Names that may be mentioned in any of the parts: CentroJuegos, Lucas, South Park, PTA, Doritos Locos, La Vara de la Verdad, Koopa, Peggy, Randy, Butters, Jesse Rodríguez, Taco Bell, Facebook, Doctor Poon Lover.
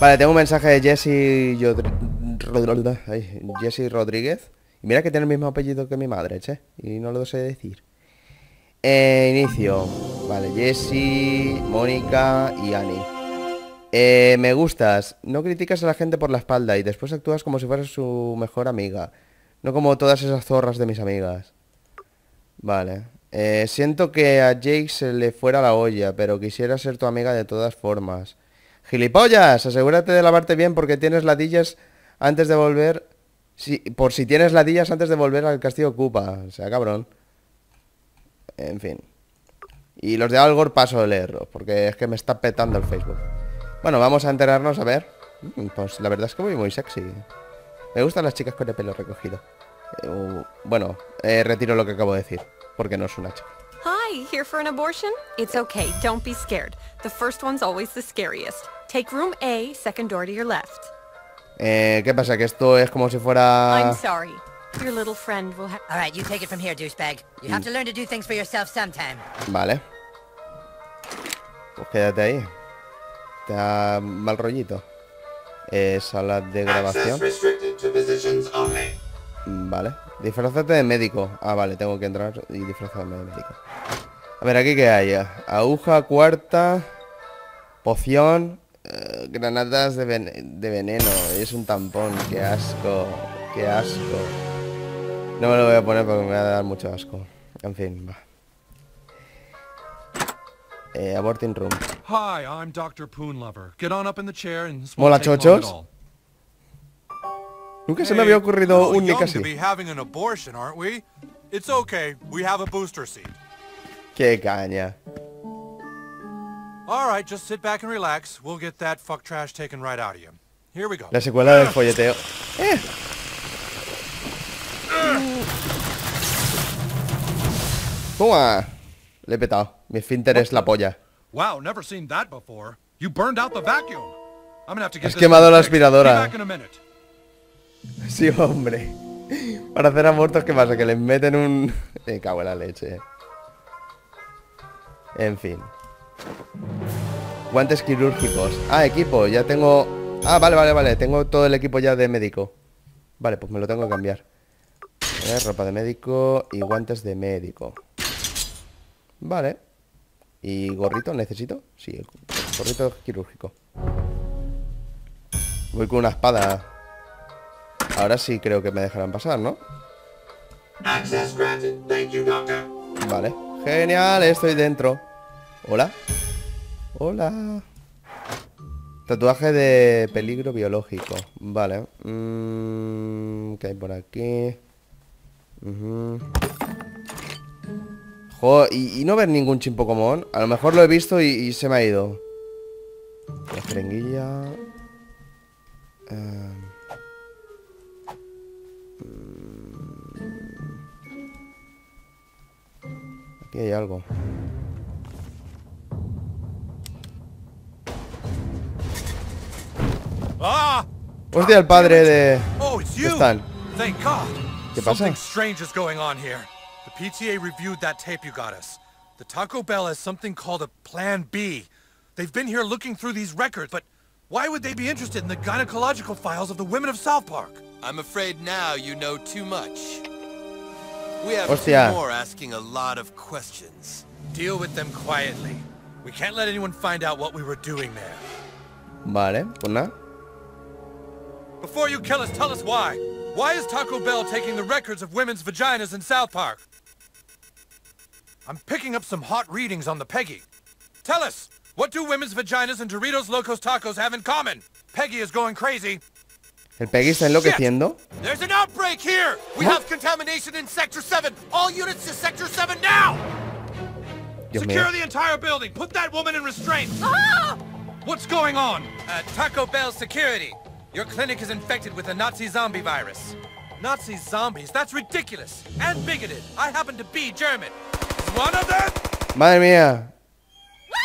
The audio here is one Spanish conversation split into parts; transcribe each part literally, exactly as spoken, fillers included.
Vale, tengo un mensaje de Jesse... Yo... Ay, Jesse Rodríguez. Y mira que tiene el mismo apellido que mi madre, che. Y no lo sé decir. Eh, inicio. Vale, Jesse, Mónica y Ani. Eh, me gustas. No criticas a la gente por la espalda y después actúas como si fueras su mejor amiga. No como todas esas zorras de mis amigas. Vale. Eh, siento que a Jake se le fuera la olla, pero quisiera ser tu amiga de todas formas. ¡Gilipollas! Asegúrate de lavarte bien porque tienes ladillas antes de volver... Si, por si tienes ladillas antes de volver al castillo Koopa. O sea, cabrón. En fin. Y los de Algor paso de leerlos, porque es que me está petando el Facebook. Bueno, vamos a enterarnos, a ver. Pues la verdad es que voy muy sexy. Me gustan las chicas con el pelo recogido. Eh, uh, bueno, eh, retiro lo que acabo de decir, porque no es una chica. Hi, here for an abortion? It's okay, don't be scared. The first one's always the scariest. Take room A, second door to your left. Eh, ¿qué pasa? Que esto es como si fuera... I'm sorry. Your little friend will have... All right, you take it from here, douchebag. You have to learn to do things for yourself sometime. Vale. Pues quédate ahí. Te da mal rollito. Eh, sala de grabación. Vale. Disfrázate de médico. Ah, vale, tengo que entrar y disfrazarme de médico. A ver, ¿aquí qué hay? Aguja, cuarta, poción... Uh, granadas de, ven de veneno. Es un tampón, qué asco. Qué asco. No me lo voy a poner porque me va a dar mucho asco. En fin, va. eh, Aborting room. Hi, I'm Doctor Poon Lover. Get on up in the chair and... Mola, chochos. Nunca se me había ocurrido un nick así. Qué caña. La secuela del folleteo. Eh. Toma. Le he petado. Mi esfínter es la polla. Has quemado la aspiradora. Sí, hombre. Para hacer abortos, ¿qué pasa? Que les meten un... Me cago en la leche. En fin. Guantes quirúrgicos. Ah, equipo, ya tengo... Ah, vale, vale, vale, tengo todo el equipo ya de médico. Vale, pues me lo tengo que cambiar. eh, Ropa de médico y guantes de médico. Vale. ¿Y gorrito necesito? Sí, el gorrito quirúrgico. Voy con una espada. Ahora sí creo que me dejarán pasar, ¿no? Vale, genial, estoy dentro. Hola. Hola. Tatuaje de peligro biológico. Vale. Mm, ¿qué hay por aquí? Uh-huh. Joder, y, y no ver ningún chimpocomón. A lo mejor lo he visto y, y se me ha ido. La jeringuilla. Eh. Aquí hay algo. Hostia, el padre de... ¿Qué están? ¿Qué pasa? The P T A reviewed that tape you got us. The Taco Bell has something called a Plan B. They've been here looking through these records, but why would they be interested in the gynecological files of the women of South Park? I'm afraid now you know too much. We have two more asking a lot of questions. Deal with them quietly. We can't let anyone find out what we were doing there. Vale, pues nada. Before you kill us, tell us why. Why is Taco Bell taking the records of women's vaginas in South Park? I'm picking up some hot readings on the Peggy. Tell us, what do women's vaginas and Doritos Locos tacos have in common? Peggy is going crazy. El Peggy está enloqueciendo. Shit. There's an outbreak here. We have contamination in sector seven. All units to sector seven now. Dios Secure mía. The entire building. Put that woman in restraint. Ah! What's going on? Uh, Taco Bell security. Your clinic is infected with a Nazi zombie virus. Nazi zombies? That's ridiculous and bigoted. I happen to be German. One of them? Madre mía.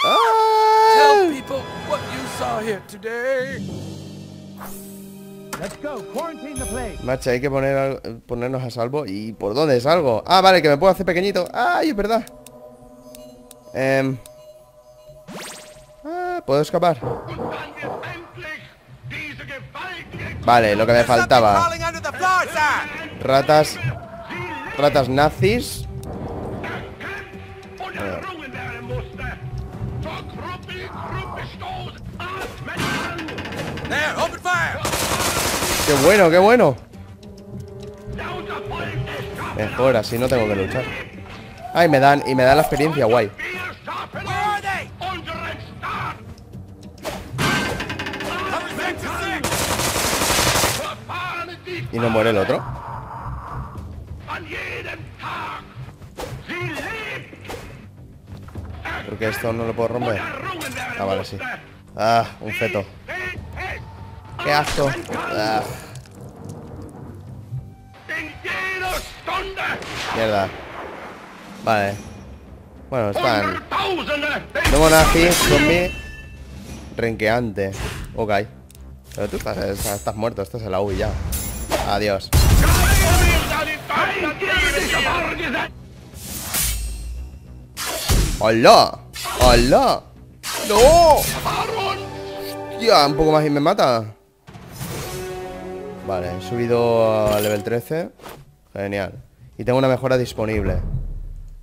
Ah. Tell people what you saw here today. Let's go. Quarantine the place. Macha, hay que poner al, ponernos a salvo. ¿Y por dónde salgo? Ah, vale, que me puedo hacer pequeñito. Ay, es verdad. Eh... Ah, puedo escapar. Vale, lo que me faltaba. Ratas. Ratas nazis. ¡Qué bueno, qué bueno! Mejor, así no tengo que luchar. Ay, me dan, y me dan la experiencia, guay. Y no muere el otro. Porque esto no lo puedo romper. Ah, vale, sí. Ah, un feto. Qué asco. Ah. Mierda. Vale. Bueno, están. Nuevo nazi, zombie. Renqueante. Ok. Pero tú estás, estás muerto, estás en la U ya. Adiós. ¡Hola! ¡Hola! ¡No! ¡Hostia! Un poco más y me mata. Vale, he subido a level trece. Genial. Y tengo una mejora disponible.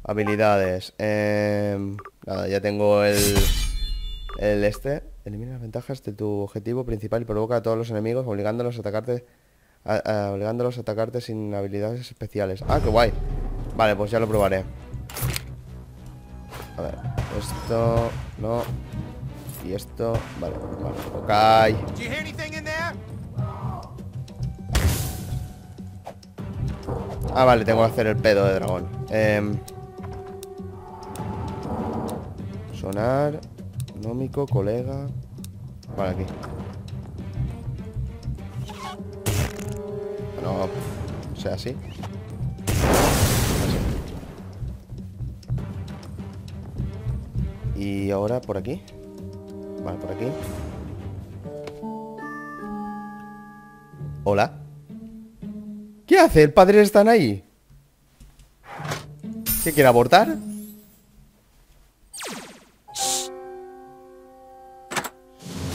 Habilidades. Eh, nada, ya tengo el... El este. Elimina las ventajas de tu objetivo principal y provoca a todos los enemigos obligándolos a atacarte... A, a, obligándolos a atacarte sin habilidades especiales. Ah, qué guay. Vale, pues ya lo probaré. A ver, esto... No. Y esto... Vale, vale. Ok. Ah, vale, tengo que hacer el pedo de dragón. eh, Sonar. Nómico, colega. Vale, aquí. No, o sea, así. Así. Y ahora por aquí. Vale, por aquí. Hola. ¿Qué hace? ¿El padre están ahí? ¿Qué quiere abortar?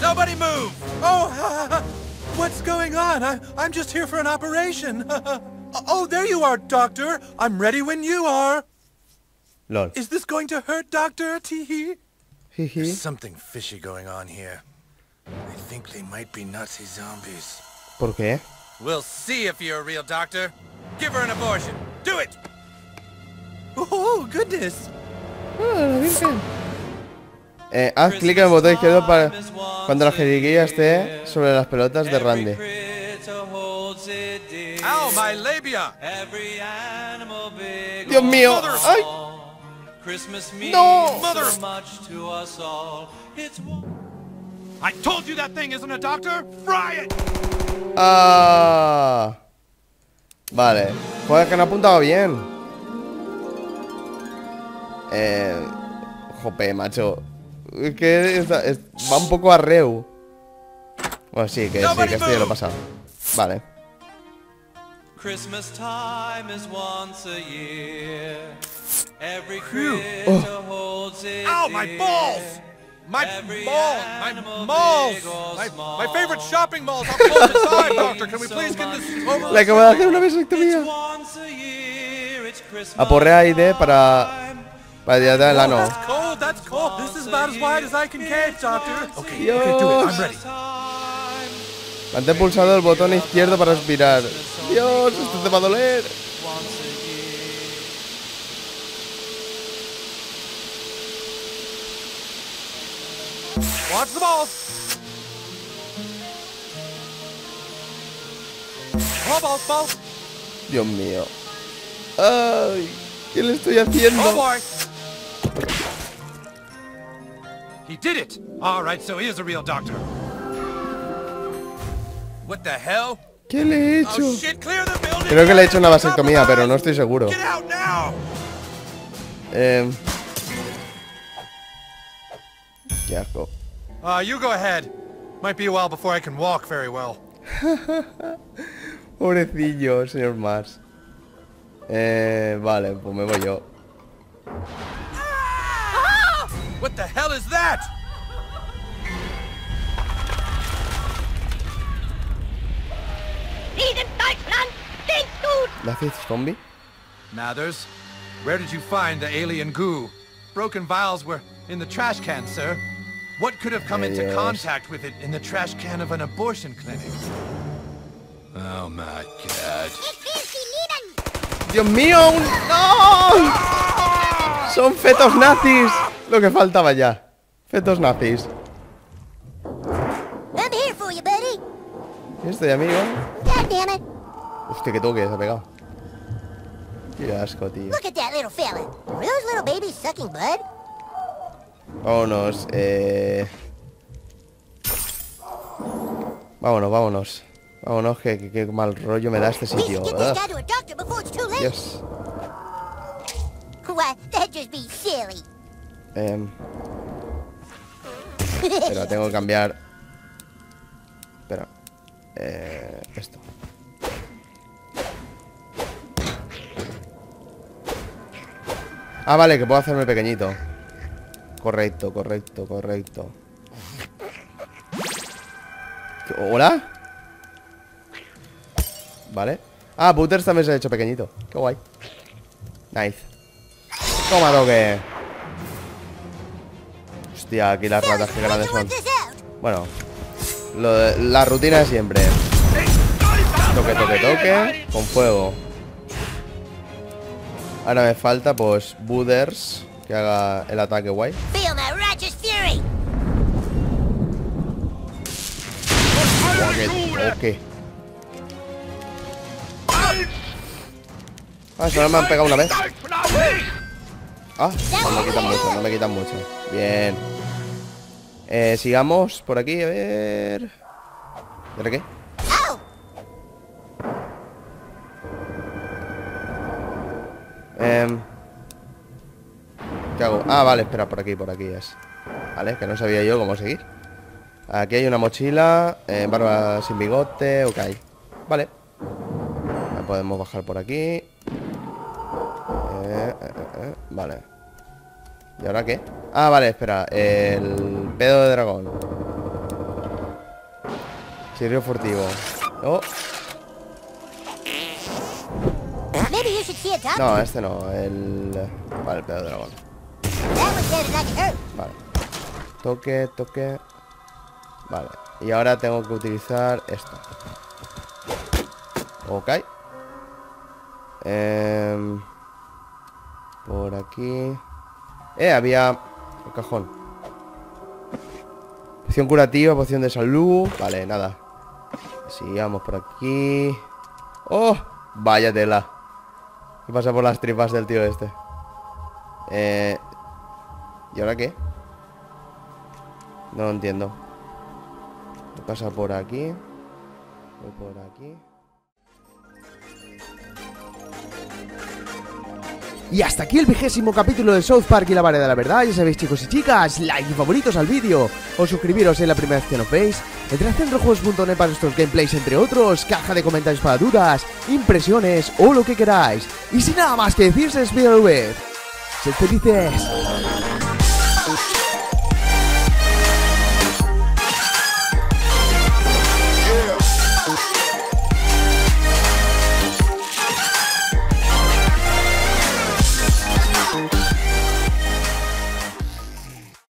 Nobody move. Oh, what's going on? I, I'm just here for an operation. Oh, there you are, doctor. I'm ready when you are. Lol. Is this going to hurt, doctor? Tee-hee. There's something fishy going on here. I think they might be Nazi zombies. ¿Por qué? We'll see if you're a real doctor. Give her an abortion. Do it. Oh, goodness. Oh, bien. Eh, haz clic en el botón izquierdo para cuando la jeringuilla esté sobre las pelotas de Randy. Ow, my labia. Dios mío. Ay. No. I told you that thing isn't a doctor. Fry it. Ah. Vale. Joder, que no ha apuntado bien. Eh, jope, macho. Es que es, es, va un poco a reu. Bueno, sí, que, sí, que esto ya lo he pasado. Vale. Oh. Ow, my balls. My balls, my malls, my, my favorite shopping malls. I'm close to time, doctor. Can we please get this over? Le acabo de hacer una vasectomía. Aporrea I D para para día de la no. That's cold. This is about as wide as I can catch, doctor. Okay, Dios. Okay, do it. I'm ready. Mantén pulsado el botón izquierdo para aspirar. Dios, esto te va a doler. Watch the balls. Oh, balls, balls. Dios mío. Ay, ¿qué le estoy haciendo? Oh, boy. He did it. All right, so he is a real doctor. What the hell? ¿Qué le he hecho? Oh, shit, clear the building. Creo que le he hecho una vasectomía, pero no estoy seguro. Eh. Qué asco. Ah, uh, you go ahead. Might be a while before I can walk very well. Pobrecillo, señor Mars. Eh, vale, pues me voy yo. What the hell is that? La fiesta zombie. Mathers, where did you find the alien goo? Broken vials were in the trash can, sir. What could have come Ay, into Dios. contact with it in the trash can of an abortion clinic? Oh my God. Dios mío, un... ¡No! Son fetos nazis. Lo que faltaba ya. Fetos nazis. Este de amigo. Hostia, que toque, se ha pegado. Qué asco, tío. Vámonos, eh... Vámonos, vámonos. Vámonos, que, que, que mal rollo me da este sitio, ¿verdad? Dios. Eh... Pero tengo que cambiar. Espera. Eh... Esto. Ah, vale, que puedo hacerme pequeñito. Correcto, correcto, correcto. ¿Hola? Vale. Ah, Butters también se ha hecho pequeñito. Qué guay. Nice. Toma toque. Hostia, aquí las ratas que grandes son. Bueno, lo de, la rutina de siempre. Toque, toque, toque. Con fuego. Ahora me falta, pues, Butters. Que haga el ataque guay. Okay. Ah, solo me han pegado una vez. Ah, no me quitan mucho, no me quitan mucho. Bien. Eh, sigamos por aquí, a ver. ¿De qué? Eh... ¿Qué hago? Ah, vale, espera, por aquí, por aquí es. Vale, que no sabía yo cómo seguir. Aquí hay una mochila, eh, barba sin bigote, ok. Vale. La podemos bajar por aquí. Eh, eh, eh, vale. ¿Y ahora qué? Ah, vale, espera. El pedo de dragón. Chirrido furtivo. Oh. No, este no. El... Vale, el pedo de dragón. Vale. Toque, toque. Vale. Y ahora tengo que utilizar esto. Ok. Eh, por aquí. Eh, había un cajón. Poción curativa, poción de salud. Vale, nada. Sigamos por aquí. ¡Oh! Vaya tela. ¿Qué pasa por las tripas del tío este? Eh... ¿Y ahora qué? No lo entiendo. ¿Qué pasa por aquí? Voy por aquí. Y hasta aquí el vigésimo capítulo de South Park y la Vara de la Verdad. Ya sabéis, chicos y chicas, like y favoritos al vídeo. O suscribiros en la primera vez que nos veis. Entrad en centrojuegos punto net para nuestros gameplays, entre otros. Caja de comentarios para dudas, impresiones o lo que queráis. Y sin nada más que decir, se despide una vez. ¡Sed felices!